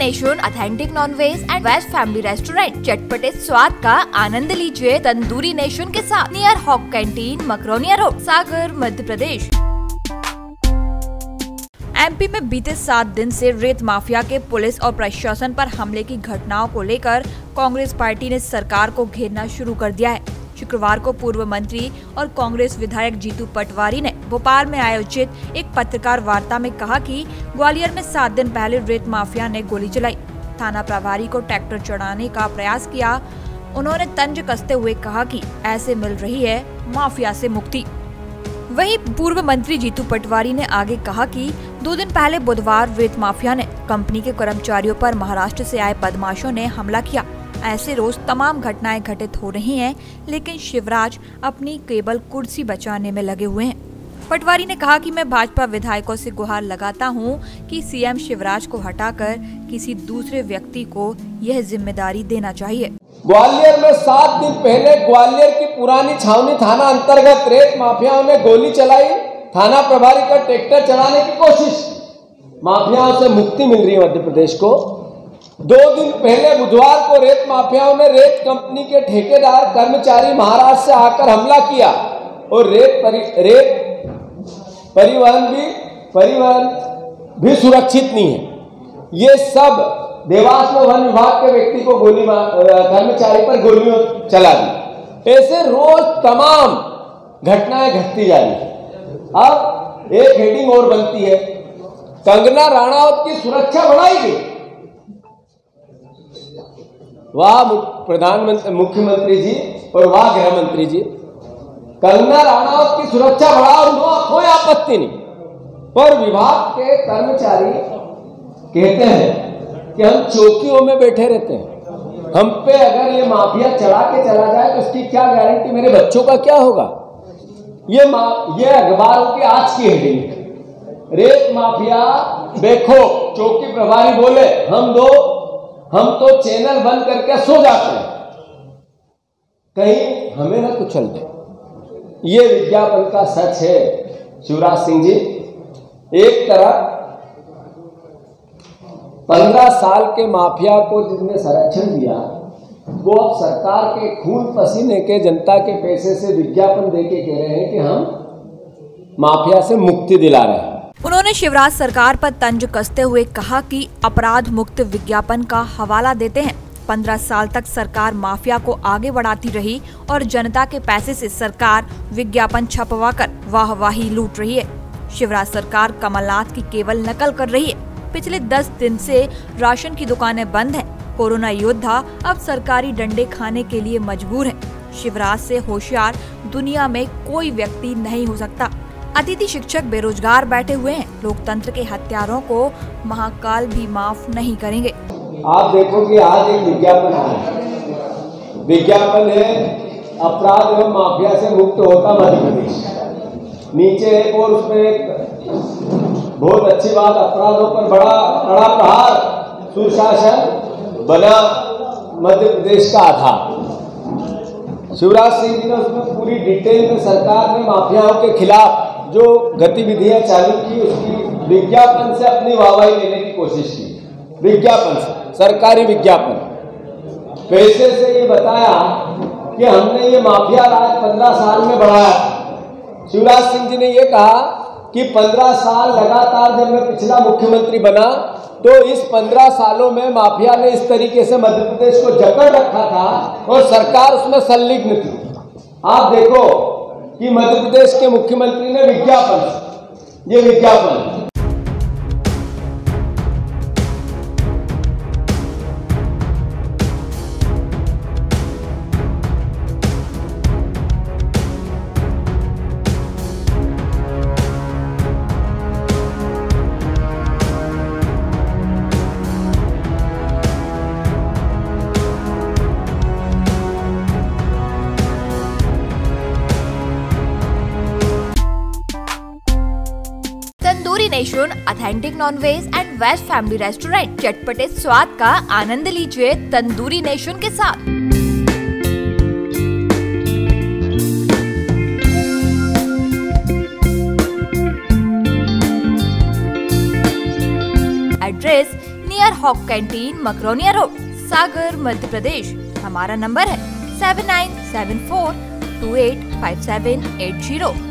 Nation authentic nonveg and waste family restaurant. चटपटे स्वाद का आनंद लीजिए तंदूरी नेशन के साथ, near hoc canteen, Makronia road, Sagar, Madhya Pradesh. MP में बीते 7 दिन से रेत माफिया के पुलिस और प्रशासन पर हमले की घटनाओं को लेकर कांग्रेस पार्टी ने सरकार को घेरना शुरू कर दिया है। शुक्रवार को पूर्व मंत्री और कांग्रेस विधायक जीतू पटवारी ने भोपाल में आयोजित एक पत्रकार वार्ता में कहा कि ग्वालियर में 7 दिन पहले रेत माफिया ने गोली चलाई, थाना प्रभारी को ट्रैक्टर चढ़ाने का प्रयास किया। उन्होंने तंज कसते हुए कहा कि ऐसे मिल रही है माफिया से मुक्ति। वहीं पूर्व मंत्री जीतू पटवारी ने आगे कहा कि 2 दिन पहले बुधवार रेत माफिया ने कंपनी के कर्मचारियों पर महाराष्ट्र से आए बदमाशों ने हमला किया। ऐसे रोज तमाम घटनाएं घटित हो रही हैं, लेकिन शिवराज अपनी केवल कुर्सी बचाने में लगे हुए हैं। पटवारी ने कहा कि मैं भाजपा विधायकों से गुहार लगाता हूं कि सीएम शिवराज को हटाकर किसी दूसरे व्यक्ति को यह जिम्मेदारी देना चाहिए। ग्वालियर में 7 दिन पहले ग्वालियर की पुरानी छावनी थाना अंतर्गत रेत माफियाओं ने गोली चलाई, थाना प्रभारी का ट्रैक्टर चलाने की कोशिश। माफियाओं से मुक्ति मिल रही है मध्य प्रदेश को। 2 दिन पहले बुधवार को रेत माफियाओं ने रेत कंपनी के ठेकेदार कर्मचारी महाराष्ट्र से आकर हमला किया और रेत परिवहन भी सुरक्षित नहीं है। ये सब देवास में वन विभाग के व्यक्ति को गोली कर्मचारी पर गोलियों चला दी। ऐसे रोज तमाम घटनाएं घटती जा रही है। अब एक हेडिंग और बनती है, कंगना राणावत की सुरक्षा बढ़ाई गई। वाह प्रधानमंत्री, मुख्यमंत्री जी और वाह गृह मंत्री जी, कंगना राणावत की सुरक्षा बढ़ाओ, कोई आपत्ति नहीं। पर विभाग के कर्मचारी कहते हैं कि हम चौकियों में बैठे रहते हैं, हम पे अगर ये माफिया चढ़ा के चला जाए तो उसकी क्या गारंटी, मेरे बच्चों का क्या होगा। ये अखबारों की आज की हेडिंग, रेत माफिया देखो चौकी प्रभारी बोले हम तो चैनल बंद करके सो जाते हैं, कहीं हमें ना कुचल दे। ये विज्ञापन का सच है शिवराज सिंह जी। एक तरफ 15 साल के माफिया को जिसने संरक्षण दिया, वो अब सरकार के खून पसीने के जनता के पैसे से विज्ञापन देके कह रहे हैं कि हम माफिया से मुक्ति दिला रहे हैं। उन्होंने शिवराज सरकार पर तंज कसते हुए कहा कि अपराध मुक्त विज्ञापन का हवाला देते हैं। 15 साल तक सरकार माफिया को आगे बढ़ाती रही और जनता के पैसे से सरकार विज्ञापन छपवा कर वाहवाही लूट रही है। शिवराज सरकार कमलनाथ की केवल नकल कर रही है। पिछले 10 दिन से राशन की दुकानें बंद हैं। कोरोना योद्धा अब सरकारी डंडे खाने के लिए मजबूर हैं। शिवराज से होशियार दुनिया में कोई व्यक्ति नहीं हो सकता। अतिथि शिक्षक बेरोजगार बैठे हुए हैं। लोकतंत्र के हत्यारों को महाकाल भी माफ नहीं करेंगे। आप देखो कि आज एक विज्ञापन है, विज्ञापन है अपराध एवं माफिया से मुक्त होता मध्य प्रदेश। नीचे एक और उसमें एक बहुत अच्छी बात, अपराधों पर बड़ा प्रहार, सुशासन बना मध्य प्रदेश का आधार। शिवराज सिंह जी ने उसमें पूरी डिटेल में सरकार ने माफियाओं के खिलाफ जो गतिविधियां चालू की उसकी विज्ञापन से अपनी वाहवाही लेने की कोशिश की। विज्ञापन से, सरकारी विज्ञापन पैसे से ये बताया कि हमने ये माफिया राज 15 साल में बढ़ाया। शिवराज सिंह जी ने ये कहा कि 15 साल लगातार, जब मैं पिछला मुख्यमंत्री बना तो इस 15 सालों में माफिया ने इस तरीके से मध्य प्रदेश को जकड़ रखा था और सरकार उसमें संलिग्न थी। आप देखो कि मध्य प्रदेश के मुख्यमंत्री ने विज्ञापन, ये विज्ञापन। Tandoori nation authentic nonveg and waste family restaurant. चटपटे स्वाद का आनंद लीजिए तंदूरी नेशन के साथ। Address near hoc canteen, Makhraunia road, Sagar, Madhya Pradesh. हमारा नंबर है 7974285780।